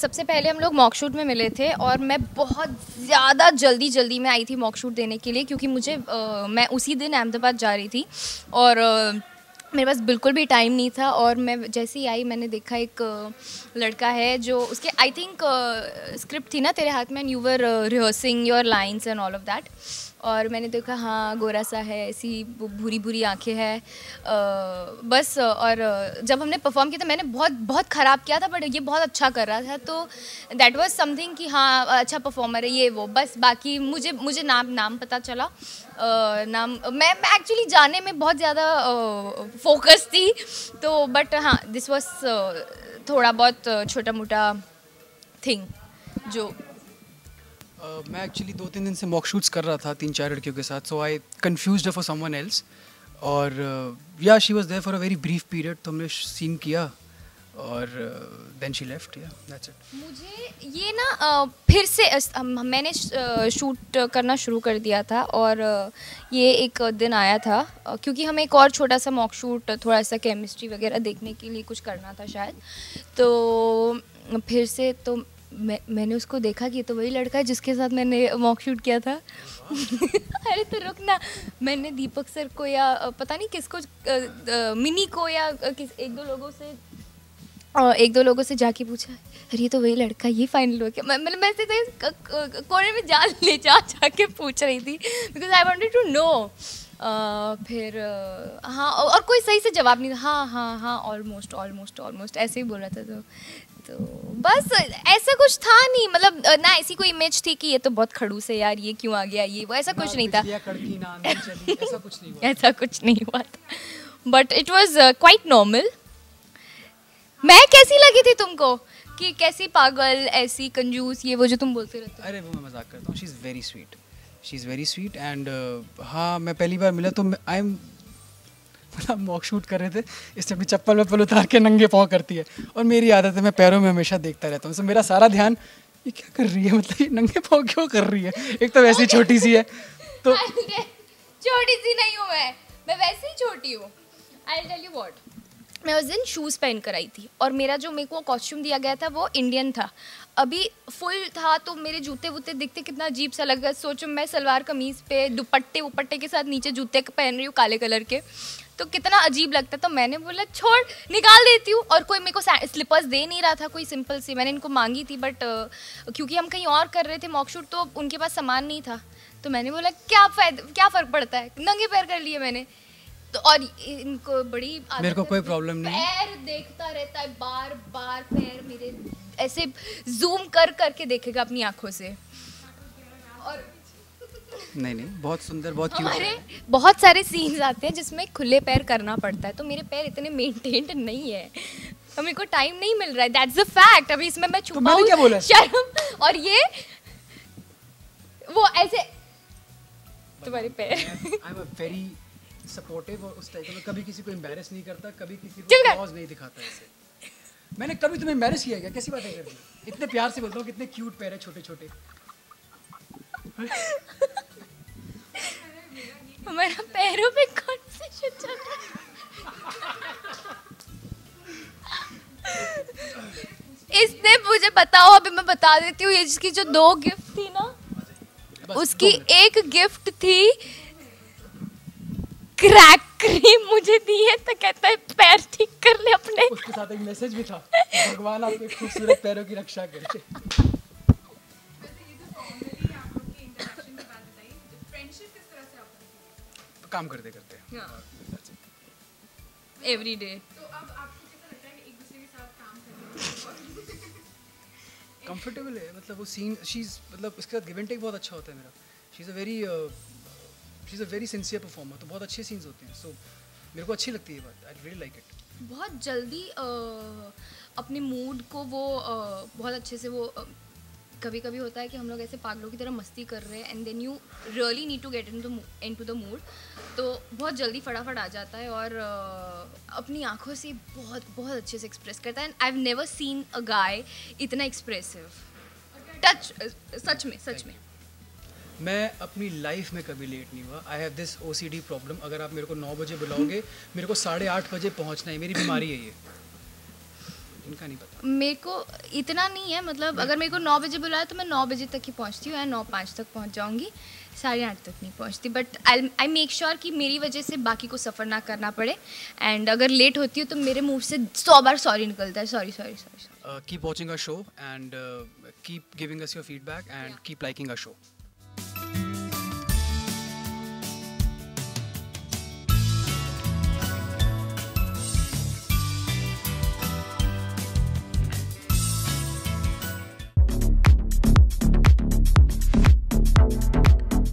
सबसे पहले हम लोग मॉक शूट में मिले थे और मैं बहुत ज़्यादा जल्दी में आई थी मॉक शूट देने के लिए, क्योंकि मुझे मैं उसी दिन अहमदाबाद जा रही थी और मेरे पास बिल्कुल भी टाइम नहीं था। और मैं जैसे ही आई मैंने देखा एक लड़का है जो उसके आई थिंक स्क्रिप्ट थी ना तेरे हाथ में, and you were rehearsing your lines and all of that. और मैंने देखा हाँ गोरा सा है, ऐसी भूरी आंखें हैं बस। और जब हमने परफॉर्म किया था मैंने बहुत ख़राब किया था, बट ये बहुत अच्छा कर रहा था, तो दैट वाज समथिंग कि हाँ अच्छा परफॉर्मर है ये वो बस। बाकी मुझे नाम पता चला, नाम मैं एक्चुअली जाने में बहुत ज़्यादा फोकस थी तो, बट हाँ दिस वाज थोड़ा बहुत छोटा मोटा थिंग जो मैं एक्चुअली 2-3 दिन से मॉक शूट्स कर रहा था 3-4 लड़कियों के साथ। So I confused for someone else और yeah she was there for a very brief period, तो हमने सीन किया और then she left, yeah that's it. मुझे ये ना फिर से मैंने शूट करना शुरू कर दिया था और ये एक दिन आया था क्योंकि हमें एक और छोटा सा मॉक शूट, थोड़ा सा केमिस्ट्री वगैरह देखने के लिए कुछ करना था शायद, तो फिर से तो मैंने उसको देखा कि तो वही लड़का है जिसके साथ मैंने मॉक शूट किया था। अरे तो रुक ना, मैंने दीपक सर को या पता नहीं किसको मिनी को या एक दो लोगों से जाके पूछा, अरे ये तो वही लड़का, ये फाइनल हो गया। मतलब मैं ऐसे कोने में जाके पूछ रही थी because I wanted to know. फिर हाँ और कोई सही से जवाब नहीं था, हाँ ऑलमोस्ट ऐसे ही बोल रहा था तो बस ऐसा कुछ था नहीं, मतलब ना ऐसी कोई इमेज थी कि ये तो बहुत खड़ूस है यार, ये क्यों आ गया ये वो, ऐसा कुछ नहीं था। ऐसा कुछ नहीं हुआ था, but it was quite normal. मैं कैसी लगी थी तुमको कि कैसी पागल, ऐसी कंजूस, ये वो जो तुम बोलते रहते हो? अरे वो मैं मजाक करता हूँ, she is very sweet and हाँ मैं पहली बार मिला तो हम मॉक शूट कर रहे थे, इसने अपनी चप्पल वप्पल उतार के नंगे पाँव करती है और मेरी आदत है मैं पैरों में हमेशा देखता रहता हूँ, तो मेरा सारा ध्यान ये क्या कर रही है, मतलब ये नंगे पाँव क्यों कर रही है, एक तो वैसी छोटी सी है तो छोटी सी नहीं हूँ मैं वैसे ही छोटी हूँ। I will tell you what, मैं उस दिन शूज़ पहन कर आई थी और मेरा जो मेरे को कॉस्ट्यूम दिया गया था वो इंडियन था, अभी फुल था तो मेरे जूते वूते दिखते कितना अजीब सा लग रहा है। सोचो मैं सलवार कमीज़ पे दुपट्टे वपट्टे के साथ नीचे जूते पहन रही हूँ काले कलर के, तो कितना अजीब लगता। तो मैंने बोला छोड़ निकाल देती हूँ, और कोई मेरे को स्लिपर्स दे नहीं रहा था, कोई सिंपल सी मैंने इनको मांगी थी, बट क्योंकि हम कहीं और कर रहे थे मॉक शूट तो उनके पास सामान नहीं था, तो मैंने बोला क्या फ़र्क पड़ता है, नंगे पैर कर लिए मैंने तो। और इनको बड़ी मेरे को कोई प्रॉब्लम नहीं, पैर देखता रहता है बार पैर मेरे ऐसे जूम करके देखेगा अपनी आँखों से। और नहीं बहुत सुंदर बहुत क्यूट। हमारे बहुत सारे सीन्स आते हैं जिसमें खुले पैर करना पड़ता है, तो मेरे पैर इतने मेंटेन्ड नहीं है, तो मेरे को टाइम नहीं मिल रहा है, दैट्स द फैक्ट। अभी इसमें मैं छुपा हूँ शर्म, और ये वो ऐसे तुम्हारे पैर। आई एम वेरी सपोर्टिव और उस टाइप का, मैं कभी किसी को एम्बैरेस नहीं करता, कभी किसी को पॉज नहीं दिखाता ऐसे। मैंने कभी तुम्हें एम्बैरेस किया क्या, कैसी बातें कर रही हो? इतने प्यार से बोलता हूँ, कितने क्यूट पैर है छोटे छोटे। हमारा पैरों पे कॉन्वर्सेशन चल रहा है। इसने मुझे बताओ, अभी मैं बता देती हूँ, इसकी जो 2 गिफ्ट थी ना, उसकी एक गिफ्ट थी क्रैक क्रीम मुझे दी है, तो कहता है पैर ठीक कर ले अपने। उसके साथ एक मैसेज भी था, भगवान आपके खूबसूरत पैरों की रक्षा करे। काम करते हैं एवरी डे, तो अब आपको कैसा लगता है एक दूसरे के साथ काम करने में? कंफर्टेबल है, मतलब वो सीन शी इज मतलब उसके साथ गिव एंड टेक बहुत अच्छा होता है मेरा। She is a very sincere performer, तो बहुत अच्छे सीन्स होते हैं, सो मेरे को अच्छी लगती है ये बात। I really like it. बहुत जल्दी अपने मूड को वो बहुत अच्छे से वो कभी कभी होता है कि हम लोग ऐसे पागलों की तरह मस्ती कर रहे हैं and then you really need to get in to the mood, तो बहुत जल्दी फटाफट आ जाता है और अपनी आंखों से बहुत अच्छे से एक्सप्रेस करता है। And I have never seen a guy इतना एक्सप्रेसिव टच, सच में मैं अपनी लाइफ में कभी लेट नहीं हुआ। I have this OCD problem, अगर आप मेरे को 9 बजे बुलाओगे मेरे को 8:30 बजे पहुँचना है, मेरी बीमारी है ये। इनका नहीं पता मेरे को, इतना नहीं है मतलब। अगर मेरे को 9 बजे बुलाया तो मैं 9 बजे तक ही पहुंचती हूँ या 9:05 तक पहुंच जाऊँगी, 8:30 तक नहीं पहुंचती। बट आई मेक श्योर कि मेरी वजह से बाकी को सफ़र ना करना पड़े। एंड अगर लेट होती हूँ तो मेरे मुँह से 100 बार सॉरी निकलता है, sorry sorry sorry. Keep watching our show and keep giving us your feedback and keep liking our show.